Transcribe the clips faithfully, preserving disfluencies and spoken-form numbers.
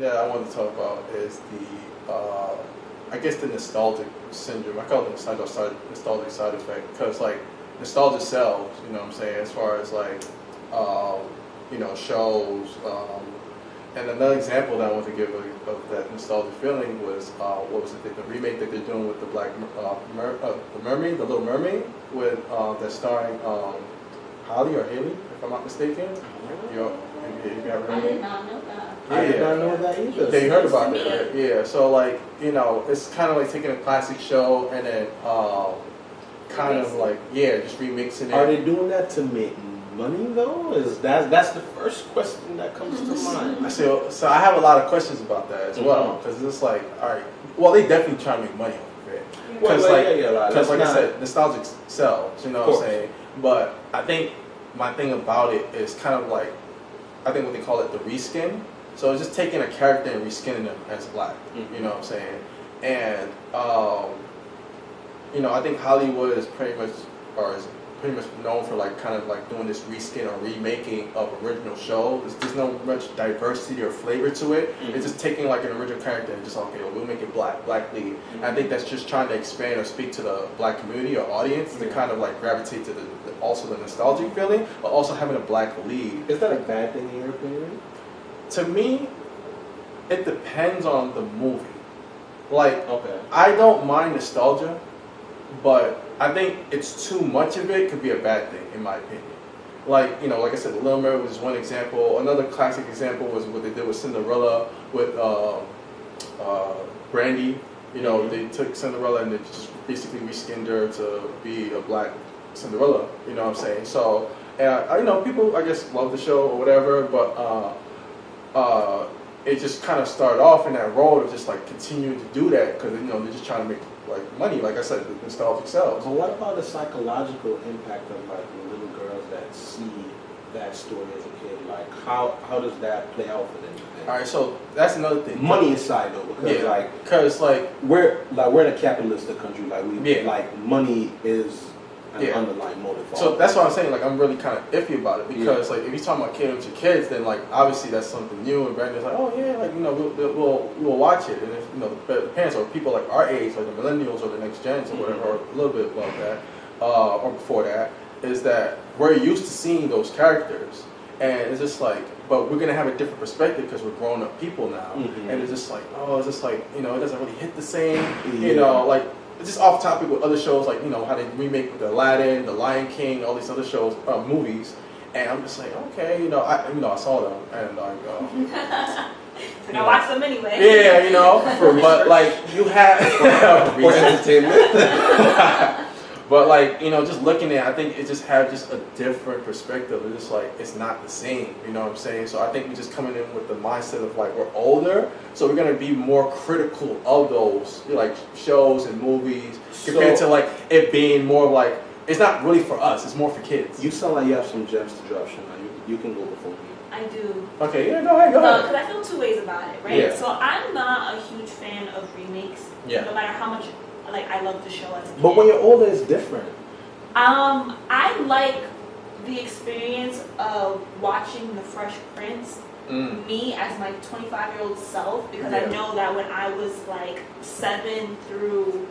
thing that I want to talk about is the, uh, I guess the nostalgic syndrome. I call it the nostalgic side effect, because like nostalgia sells, you know what I'm saying, as far as like, uh, you know, shows. Um, and another example that I want to give of, of that nostalgia feeling was, uh, what was it, the, the remake that they're doing with the Black, uh, mer uh, the Mermaid, the Little Mermaid, with, uh, that's starring um, Holly or Haley, if I'm not mistaken. You're, you got I did not know that. Yeah. I did not know that either. They heard about it, right? Yeah. So like, you know, it's kind of like taking a classic show and then um, kind remixing. of like, yeah, just remixing it. Are they doing that to make money though? Is that that's the first question that comes to mind? So, so I have a lot of questions about that as mm-hmm. well, because it's like, all right, well, they definitely try to make money off of it. Because well, like, yeah, yeah, like, like I said, nostalgic sells. You know what I'm saying? But I think my thing about it is kind of like, I think what they call it, the reskin. So it's just taking a character and reskinning them as Black. Mm-hmm. You know what I'm saying? And um, you know, I think Hollywood is pretty much, or is pretty much known for like kind of like doing this reskin or remaking of original show. There's, there's no much diversity or flavor to it. Mm-hmm. It's just taking like an original character and just, okay, well, we'll make it Black, Black lead. Mm-hmm. And I think that's just trying to expand or speak to the Black community or audience mm-hmm. to kind of like gravitate to the, the also the nostalgic feeling, but also having a Black lead. Is that a bad thing in your opinion? To me, it depends on the movie. Like, okay. I don't mind nostalgia, but I think it's too much of it could be a bad thing, in my opinion. Like, you know, like I said, The Little Mermaid was one example. Another classic example was what they did with Cinderella with uh, uh, Brandy. You know, mm-hmm. they took Cinderella and they just basically reskinned her to be a Black Cinderella. You know what I'm saying? So, and, you know, people, I guess, love the show or whatever, but uh, uh, it just kind of started off in that road of just, like, continuing to do that because, you know, they're just trying to make like money, like I said, the nostalgic sells. But what about the psychological impact of like the little girls that see that story as a kid? Like, how how does that play out for them? All right, so that's another thing. Money aside though, because yeah, like, because like we're like we're in a capitalistic country. Like we yeah. like money is an yeah. underlying motive. So that's what I'm saying. Like I'm really kind of iffy about it because yeah. like if you're talking about kids with your kids, then like obviously that's something new. And Brandon's like, oh yeah, like you know we'll we'll, we'll watch it. And if you know the parents or people like our age, like the millennials or the next gens or whatever, or a little bit above that uh, or before that, is that we're used to seeing those characters, and it's just like, but we're gonna have a different perspective because we're grown up people now, mm-hmm. and it's just like, oh, it's just like you know it doesn't really hit the same, yeah. you know like. Just off topic with other shows, like, you know, how they remake the Aladdin, the Lion King, all these other shows, uh, movies, and I'm just like, okay, you know, I, you know, I saw them, and like, um, so I watched them anyway. Yeah, you know, for but like you have for entertainment, but like you know, just looking at, I think it just have just a different perspective. It's just like it's not the same, you know what I'm saying? So I think we're just coming in with the mindset of like we're older, so we're gonna be more critical of those like shows and movies compared so, to like it being more like it's not really for us. It's more for kids. You sound like you have some gems to drop, Shania. You, you can go before me. I do. Okay, yeah, go ahead, go ahead. Because I feel two ways about it, right? Yeah. So I'm not a huge fan of remakes, yeah. no matter how much. Like I love the show as a kid. But when you're older, it's different. Um, I like the experience of watching The Fresh Prince, mm. me as my twenty-five-year-old self, because yeah. I know that when I was like seven through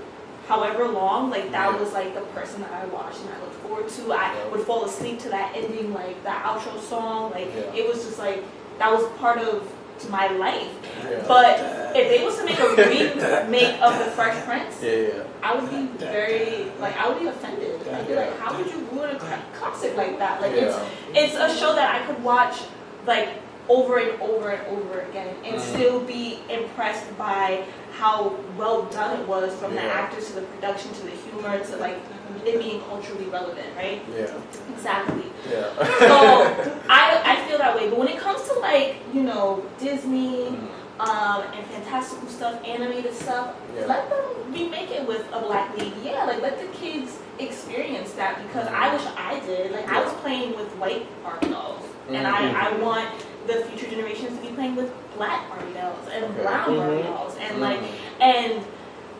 however long, like that yeah. was like the person that I watched and I looked forward to. I yeah. would fall asleep to that ending, like that outro song. Like yeah. it was just like that was part of my life. Yeah. But if they was to make a remake of The Fresh Prince, yeah, yeah. I would be very like I would be offended. I'd be like, how would you ruin a classic like that? Like yeah. it's it's a show that I could watch like over and over and over again and mm. still be impressed by how well done it was, from yeah. the actors to the production to the humor to like it being culturally relevant, right? Yeah. Exactly. Yeah. So I I feel that way. But when it comes to like, you know, Disney mm. um, and fantastical stuff, animated stuff, yeah. let them remake it with a Black lead. Yeah, like let the kids experience that because I wish I did. Like yeah. I was playing with white Barbie dolls mm-hmm. and I, I want the future generations to be playing with Black Barbie dolls and okay. brown mm-hmm. Barbie dolls and mm-hmm. like and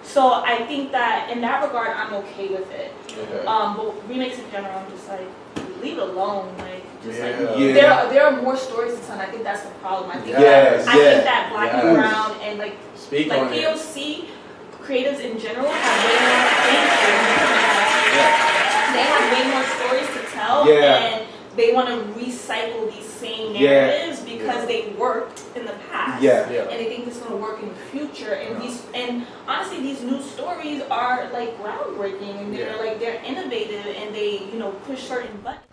so I think that in that regard I'm okay with it. Okay. Um, but remakes in general, I'm just like, leave it alone. Like, just yeah. like yeah. there, are, there are more stories to tell. And I think that's the problem. I think yes, that, yes. I think that black yes. and brown and like Speak like P O C creatives in general have way more things. Yeah. They have way more stories to tell, yeah. and they want to recycle these same narratives yeah. because yeah. they worked in the past, yeah. Yeah. and they think it's going to work in the future. And yeah. these, and honestly, these new stories are like groundbreaking, and they're yeah. like they're innovative, and they you know push certain buttons.